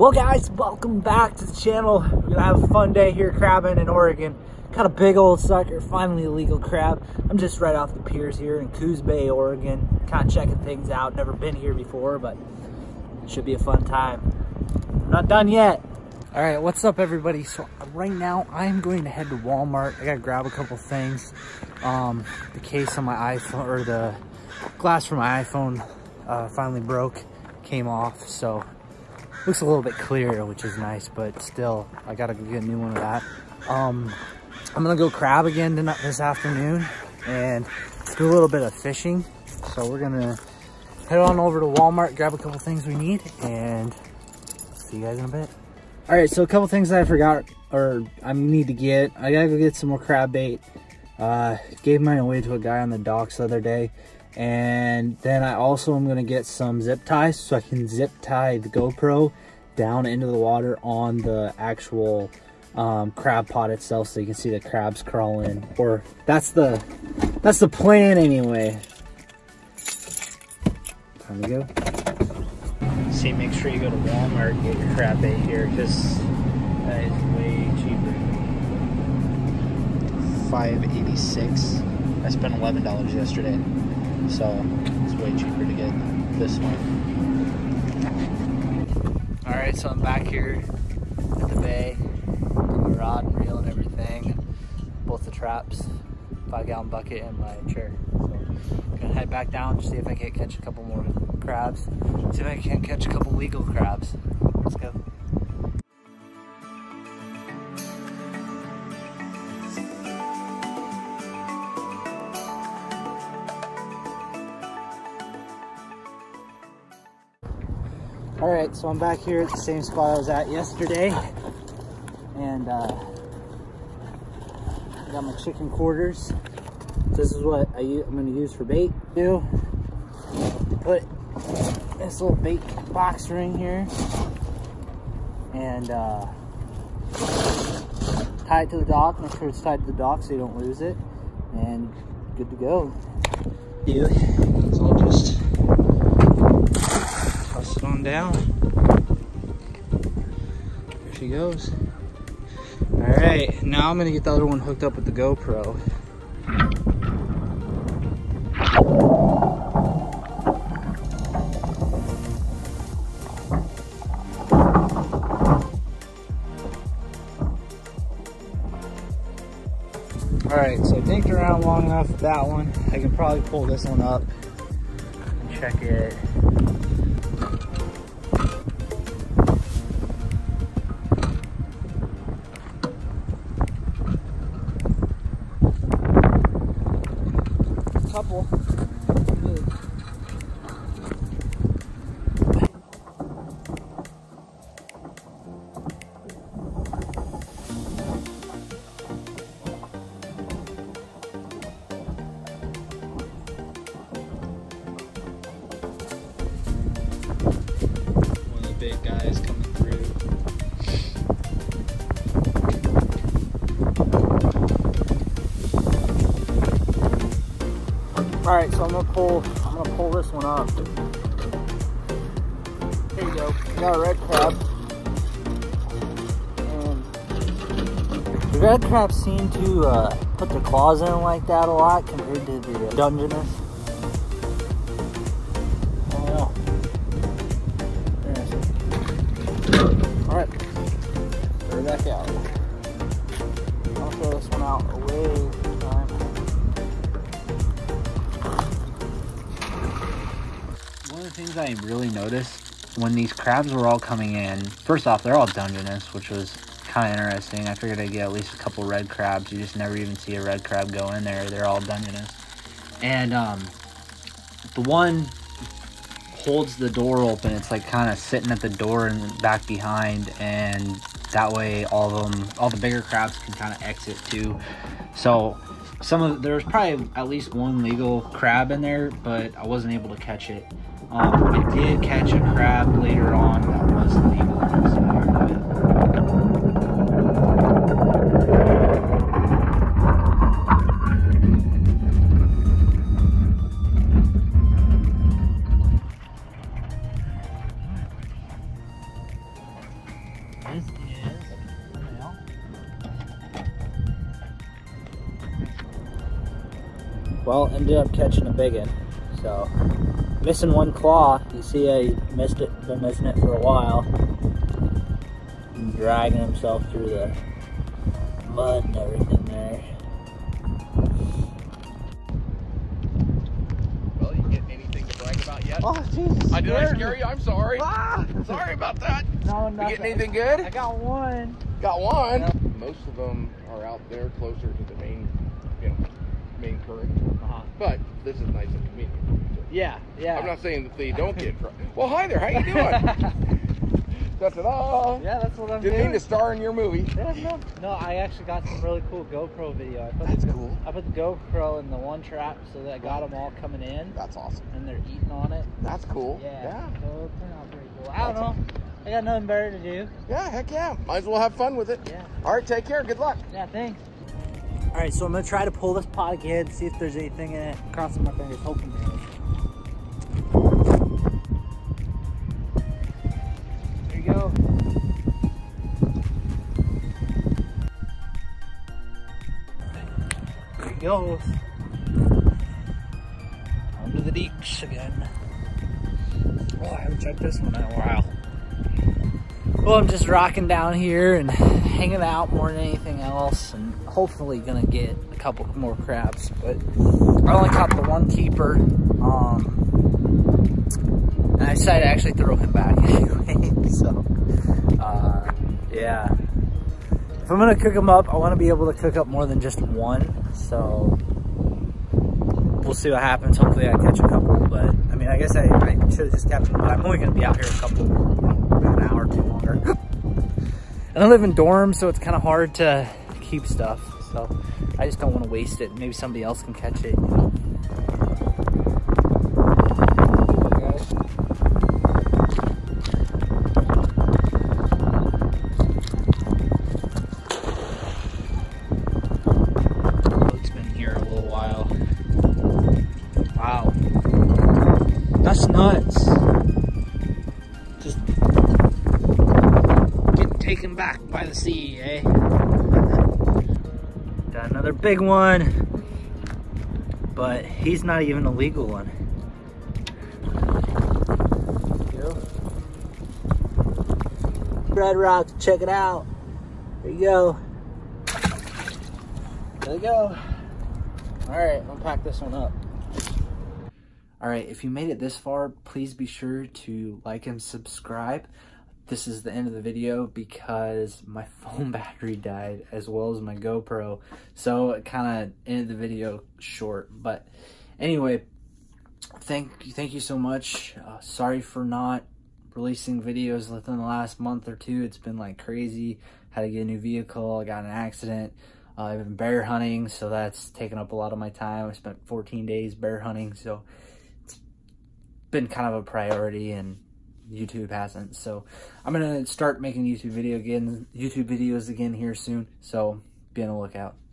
Well guys, welcome back to the channel. We're gonna have a fun day here crabbing in Oregon. Got a big old sucker, finally a legal crab. I'm just right off the piers here in Coos Bay, Oregon. Kind of checking things out, never been here before, but it should be a fun time. I'm not done yet. All right, what's up everybody? So right now I'm going to head to Walmart. I gotta grab a couple things. The case on my iPhone, or the glass for my iPhone finally broke, came off, so looks a little bit clearer, which is nice, but still, I gotta get a new one of that. I'm gonna go crab again tonight, this afternoon, and do a little bit of fishing. So we're gonna head on over to Walmart, grab a couple things we need, and see you guys in a bit. All right, so a couple things that I forgot, or I need to get. I gotta go get some more crab bait. Gave mine away to a guy on the docks the other day. And then I also am going to get some zip ties so I can zip tie the GoPro down into the water on the actual crab pot itself, so you can see the crabs crawl in, or that's the plan anyway. Time to go. See, make sure you go to Walmart and get your crab bait here, because that is way cheaper. $5.86. I spent $11 yesterday. So it's way cheaper to get this one. All right, so I'm back here at the bay, my rod and reel and everything, both the traps, 5-gallon bucket, and my chair. So I'm gonna head back down to see if I can't catch a couple more crabs, see if I can't catch a couple legal crabs. Let's go. All right, so I'm back here at the same spot I was at yesterday, and I got my chicken quarters. This is what I'm gonna use for bait. Put this little bait box ring here and tie it to the dock. Make sure it's tied to the dock so you don't lose it, and good to go. Yeah, it's all just on down. There she goes. All right, now I'm gonna get the other one hooked up with the GoPro. All right, so I dinked around long enough with that one. I can probably pull this one up and check it. Couple. Good. One of the big guys coming through. All right, so I'm gonna pull this one up. There you go. We got a red crab. And the red crabs seem to put their claws in like that a lot compared to the Dungeness. I don't know. Interesting. All right, put it back out. I'll throw this one out away. Things I really noticed when these crabs were all coming in, first off, they're all Dungeness, which was kind of interesting. I figured I'd get at least a couple red crabs. You just never even see a red crab go in there. They're all Dungeness. And the one holds the door open. It's like kind of sitting at the door and back behind, and that way all the bigger crabs can kind of exit too. So there's probably at least one legal crab in there, but I wasn't able to catch it. I did catch a crab later on that was legal. This is well. Well, ended up catching a big one. So, missing one claw. You see how he missed it, been missing it for a while. And dragging himself through the mud and everything there. Well, you getting anything to brag about yet? Oh, Jesus. I did I scare you? I'm sorry. Ah! Sorry about that. No, nothing. You getting anything good? I got one. Got one? Yeah. Most of them are out there closer to the main, you know, main current. Uh-huh. But this is nice and convenient. Yeah, yeah. I'm not saying that they don't get from. Well, hi there. How you doing? That's it all. Yeah, that's what I'm doing. Didn't mean to star in your movie. Yeah, no, I actually got some really cool GoPro video. That's cool. I put the GoPro in the one trap so that I got them all coming in. That's awesome. And they're eating on it. That's cool. Yeah. So it turned out pretty cool. I don't know. I got nothing better to do. Yeah, heck yeah. Might as well have fun with it. Yeah. All right, take care. Good luck. Yeah, thanks. All right, so I'm going to try to pull this pot again, see if there's anything in it. Crossing my fingers, hoping there is. Goes onto the deeps again. Oh, I haven't checked this one in a while. Well, I'm just rocking down here and hanging out more than anything else, and hopefully gonna get a couple more crabs. But I only caught the one keeper, and I decided to actually throw him back anyway. So, yeah. If I'm gonna cook them up, I want to be able to cook up more than just one, so we'll see what happens. Hopefully I catch a couple, but I mean, I guess I should have just kept them, but I'm only gonna be out here a couple an hour or two longer. And I live in dorms, so it's kind of hard to keep stuff, so I just don't want to waste it. Maybe somebody else can catch it, you know? That's nuts. Just getting taken back by the sea, eh? Got another big one, but he's not even a legal one. There you go. Red Rock, check it out. There you go. There you go. All right, I'll pack this one up. All right, if you made it this far, please be sure to like and subscribe. This is the end of the video because my phone battery died as well as my GoPro. So it kind of ended the video short. But anyway, thank you so much. Sorry for not releasing videos within the last month or two. It's been like crazy. Had to get a new vehicle. I got in an accident. I've been bear hunting, so that's taken up a lot of my time. I spent 14 days bear hunting, so been kind of a priority, and YouTube hasn't. So I'm gonna start making YouTube videos again here soon, so be on the lookout.